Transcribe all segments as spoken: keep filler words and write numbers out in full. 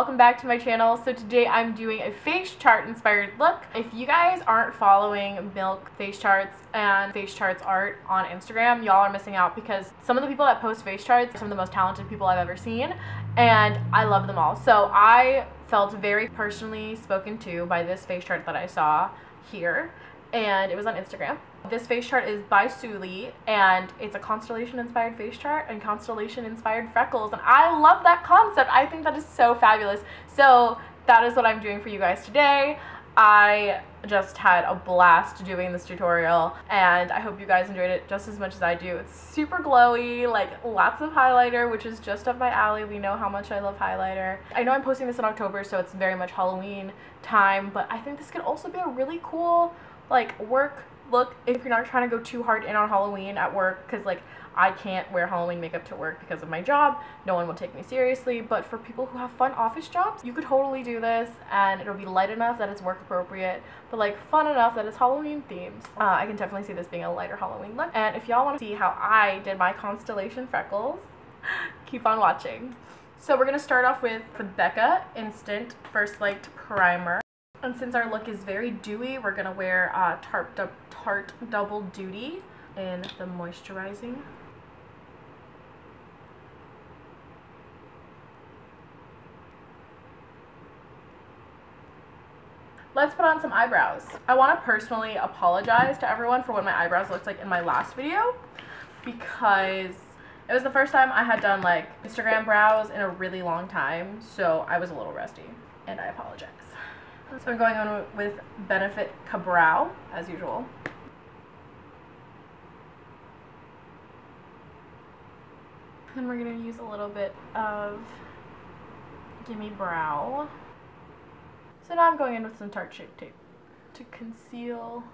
welcome back to my channel. So today I'm doing a face chart inspired look. If you guys aren't following Milk face charts and face charts art on Instagram, y'all are missing out, because some of the people that post face charts are some of the most talented people I've ever seen, and I love them all. So I felt very personally spoken to by this face chart that I saw here, and it was on Instagram. This face chart is by by.sulli, and it's a constellation inspired face chart and constellation inspired freckles, and I love that concept. I think that is so fabulous. So that is what I'm doing for you guys today. I just had a blast doing this tutorial, and I hope you guys enjoyed it just as much as I do. It's super glowy, like lots of highlighter, which is just up my alley. We know how much I love highlighter. I know I'm posting this in October, so it's very much Halloween time, but I think this could also be a really cool like work look if you're not trying to go too hard in on Halloween at work, because like I can't wear Halloween makeup to work because of my job. No one will take me seriously. But for people who have fun office jobs, you could totally do this, and it'll be light enough that it's work appropriate, but like fun enough that it's Halloween themed. Uh, I can definitely see this being a lighter Halloween look. And if y'all want to see how I did my constellation freckles, keep on watching. So we're going to start off with the Becca Instant First Light Primer. And since our look is very dewy, we're going to wear uh, Tarte, Tarte Double Duty in the moisturizing. Let's put on some eyebrows. I want to personally apologize to everyone for what my eyebrows looked like in my last video, because it was the first time I had done like Instagram brows in a really long time, so I was a little rusty, and I apologize. So I'm going on with Benefit Ka-brow, as usual. And we're going to use a little bit of Gimme Brow. So now I'm going in with some Tarte Shape Tape to conceal,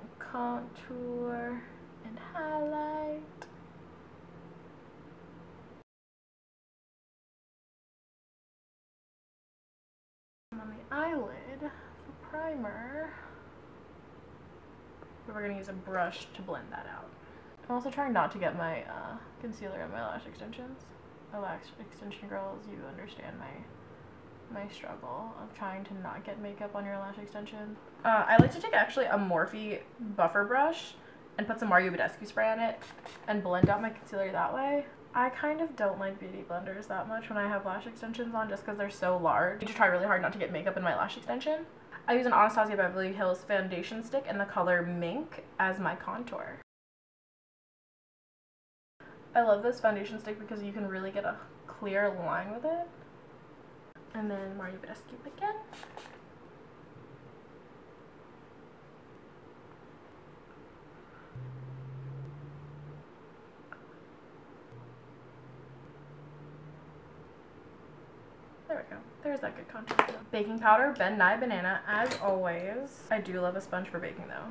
and contour, and highlight. Eyelid for primer, but we're going to use a brush to blend that out. I'm also trying not to get my uh, concealer in my lash extensions. Oh, lash extension girls, you understand my my struggle of trying to not get makeup on your lash extension. Uh, I like to take actually a Morphe buffer brush and put some Mario Badescu spray on it and blend out my concealer that way. I kind of don't like beauty blenders that much when I have lash extensions on, just because they're so large. I try really hard not to get makeup in my lash extension. I use an Anastasia Beverly Hills foundation stick in the color Milk as my contour. I love this foundation stick because you can really get a clear line with it. And then Mario Badescu again. There we go. There's that good contour. Baking powder, Ben Nye Banana, as always. I do love a sponge for baking, though.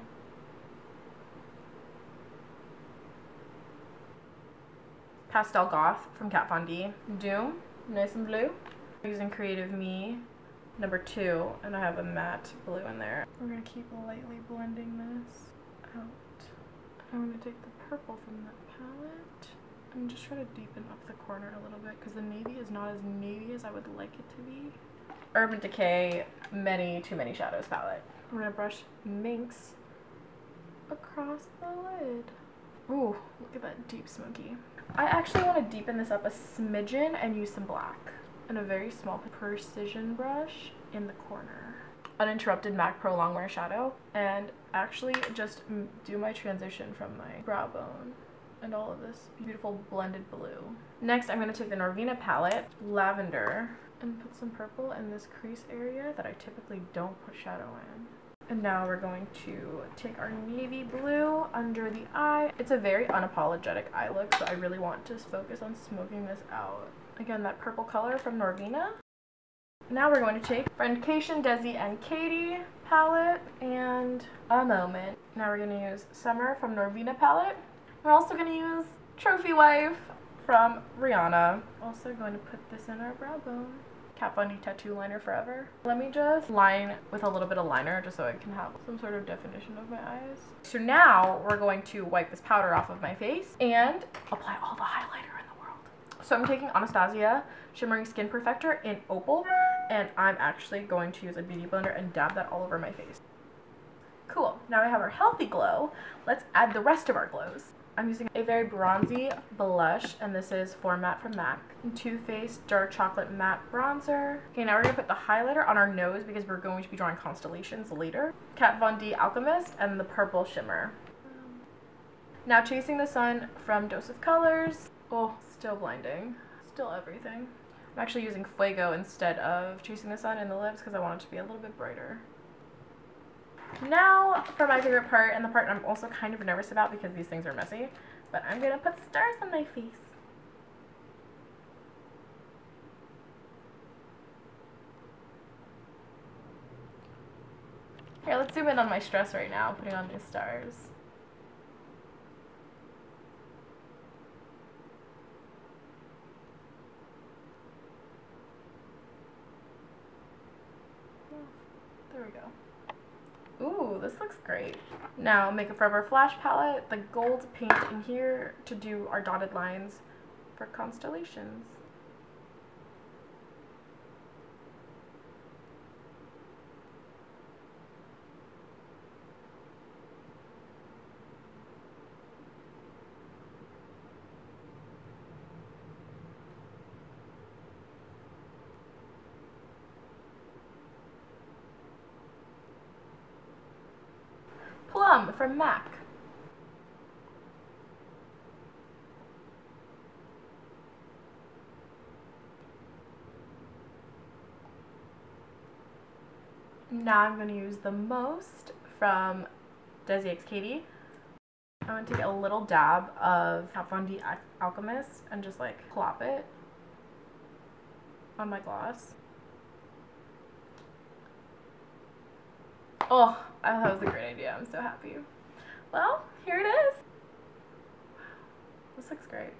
Pastel Goth from Kat Von D. Doom, nice and blue. I'm using Creative Me, number two, and I have a matte blue in there. We're going to keep lightly blending this out. I'm going to take the purple from that palette. I'm just trying to deepen up the corner a little bit, because the navy is not as navy as I would like it to be. Urban Decay, Many Too Many Shadows palette. We're going to brush Minx across the lid. Ooh, look at that deep smoky. I actually want to deepen this up a smidgen and use some black and a very small precision brush in the corner. Uninterrupted MAC Pro Longwear shadow, and actually just do my transition from my brow bone and all of this beautiful blended blue. Next, I'm going to take the Norvina palette, Lavender, and put some purple in this crease area that I typically don't put shadow in. And now we're going to take our navy blue under the eye. It's a very unapologetic eye look, so I really want to focus on smoking this out. Again, that purple color from Norvina. Now we're going to take Frenkation Desi and Katie palette and A Moment. Now we're going to use Summer from Norvina palette. We're also going to use Trophy Wife from Rihanna. Also going to put this in our brow bone. Kat Von D Tattoo Liner Forever. Let me just line with a little bit of liner just so I can have some sort of definition of my eyes. So now we're going to wipe this powder off of my face and apply all the highlighter in the world. So I'm taking Anastasia Shimmering Skin Perfector in Opal, and I'm actually going to use a beauty blender and dab that all over my face. Cool. Now we have our healthy glow. Let's add the rest of our glows. I'm using a very bronzy blush, and this is Format from MAC. Too Faced Dark Chocolate Matte Bronzer. Okay, now we're going to put the highlighter on our nose because we're going to be drawing constellations later. Kat Von D Alchemist and the Purple Shimmer. Now Chasing the Sun from Dose of Colors. Oh, still blinding. Still everything. I'm actually using Fuego instead of Chasing the Sun in the lips because I want it to be a little bit brighter. Now for my favorite part, and the part I'm also kind of nervous about because these things are messy, but I'm going to put stars on my face. Here, let's zoom in on my stress right now, putting on these stars. There we go. Ooh, this looks great. Now, Makeup Forever Flash Palette, the gold paint in here to do our dotted lines for constellations. Plum from MAC. Now I'm going to use the most from Desi and Katie. I'm going to take a little dab of Kat Von D Alchemist and just like plop it on my gloss. Oh, I thought that was a great idea. I'm so happy. Well, here it is. This looks great.